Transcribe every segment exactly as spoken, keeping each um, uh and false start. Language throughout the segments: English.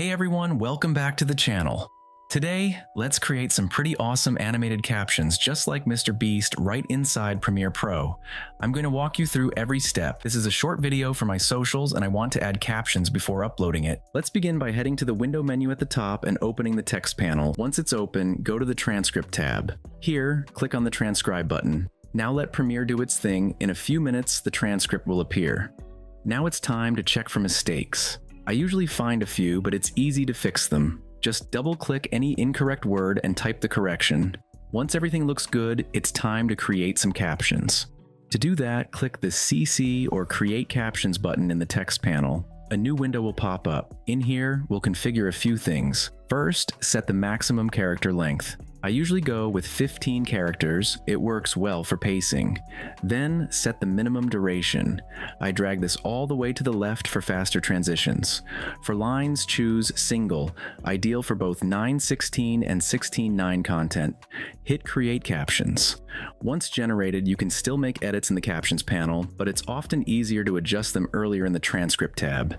Hey everyone, welcome back to the channel. Today, let's create some pretty awesome animated captions just like MrBeast right inside Premiere Pro. I'm going to walk you through every step. This is a short video for my socials and I want to add captions before uploading it. Let's begin by heading to the window menu at the top and opening the text panel. Once it's open, go to the transcript tab. Here, click on the transcribe button. Now let Premiere do its thing. In a few minutes, the transcript will appear. Now it's time to check for mistakes. I usually find a few, but it's easy to fix them. Just double-click any incorrect word and type the correction. Once everything looks good, it's time to create some captions. To do that, click the C C or Create Captions button in the text panel. A new window will pop up. In here, we'll configure a few things. First, set the maximum character length. I usually go with fifteen characters. It works well for pacing. Then set the minimum duration. I drag this all the way to the left for faster transitions. For lines, choose single, ideal for both nine sixteen and sixteen nine content. Hit Create Captions. Once generated, you can still make edits in the Captions panel, but it's often easier to adjust them earlier in the Transcript tab.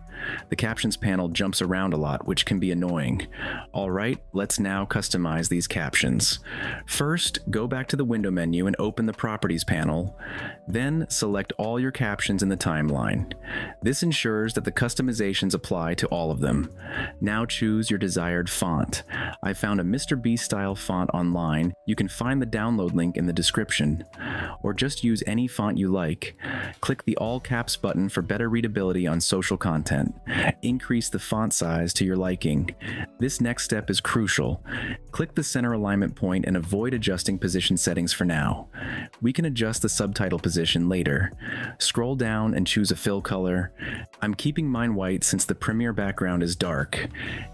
The Captions panel jumps around a lot, which can be annoying. Alright, let's now customize these captions. First, go back to the window menu and open the Properties panel. Then, select all your captions in the timeline. This ensures that the customizations apply to all of them. Now choose your desired font. I found a MrBeast-style font online. You can find the download link in the description. Or just use any font you like. Click the All Caps button for better readability on social content. Increase the font size to your liking. This next step is crucial. Click the center alignment point and avoid adjusting position settings for now. We can adjust the subtitle position later. Scroll down and choose a fill color. I'm keeping mine white since the Premiere background is dark.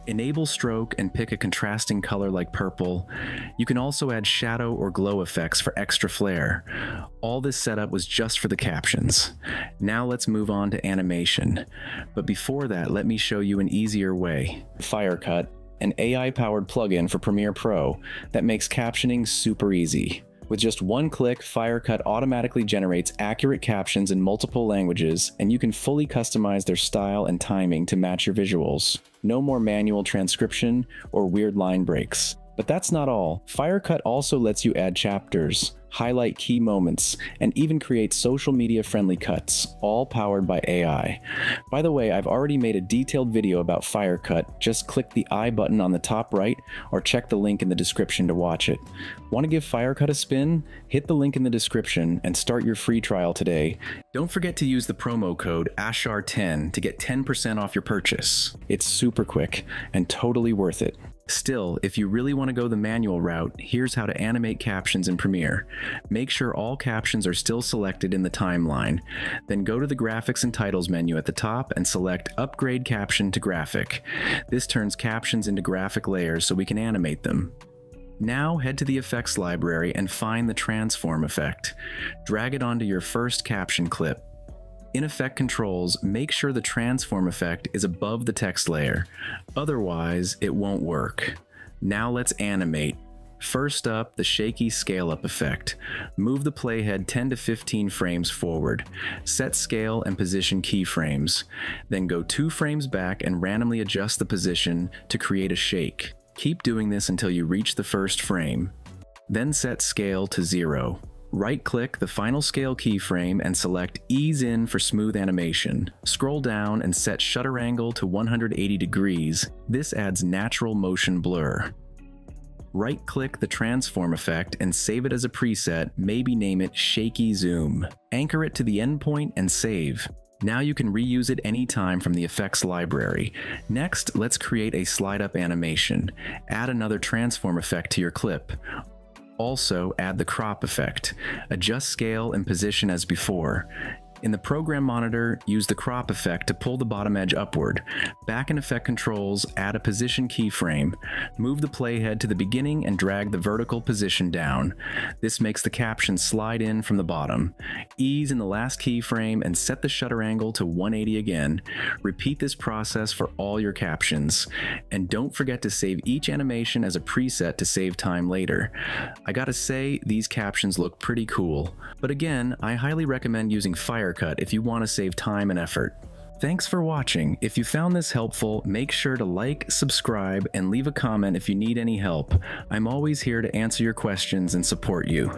Enable stroke and pick a contrasting color like purple. You can also add shadow or glow effects for extra flair. All this setup was just for the captions. Now let's move on to animation. But before that, let me show you an easier way. Firecut, an A I-powered plugin for Premiere Pro that makes captioning super easy. With just one click, Firecut automatically generates accurate captions in multiple languages, and you can fully customize their style and timing to match your visuals. No more manual transcription or weird line breaks. But that's not all. Firecut also lets you add chapters, highlight key moments, and even create social media-friendly cuts, all powered by A I. By the way, I've already made a detailed video about Firecut. Just click the I button on the top right or check the link in the description to watch it. Want to give Firecut a spin? Hit the link in the description and start your free trial today. Don't forget to use the promo code A S H A R ten to get ten percent off your purchase. It's super quick and totally worth it. Still, if you really want to go the manual route, here's how to animate captions in Premiere. Make sure all captions are still selected in the timeline. Then go to the Graphics and Titles menu at the top and select Upgrade Caption to Graphic. This turns captions into graphic layers so we can animate them. Now head to the effects library and find the transform effect. Drag it onto your first caption clip. In Effect Controls, make sure the transform effect is above the text layer. Otherwise, it won't work. Now let's animate. First up, the shaky scale-up effect. Move the playhead ten to fifteen frames forward. Set scale and position keyframes. Then go two frames back and randomly adjust the position to create a shake. Keep doing this until you reach the first frame. Then set scale to zero. Right-click the final scale keyframe and select Ease In for smooth animation. Scroll down and set shutter angle to one hundred eighty degrees. This adds natural motion blur. Right-click the transform effect and save it as a preset, maybe name it Shaky Zoom. Anchor it to the endpoint and save. Now you can reuse it anytime from the effects library. Next, let's create a slide-up animation. Add another transform effect to your clip. Also, add the crop effect. Adjust scale and position as before. In the program monitor, use the crop effect to pull the bottom edge upward. Back in Effect Controls, add a position keyframe. Move the playhead to the beginning and drag the vertical position down. This makes the caption slide in from the bottom. Ease in the last keyframe and set the shutter angle to one eighty again. Repeat this process for all your captions. And don't forget to save each animation as a preset to save time later. I gotta say, these captions look pretty cool. But again, I highly recommend using Firecut if you want to save time and effort. Thanks for watching. If you found this helpful, make sure to like, subscribe, and leave a comment if you need any help. I'm always here to answer your questions and support you.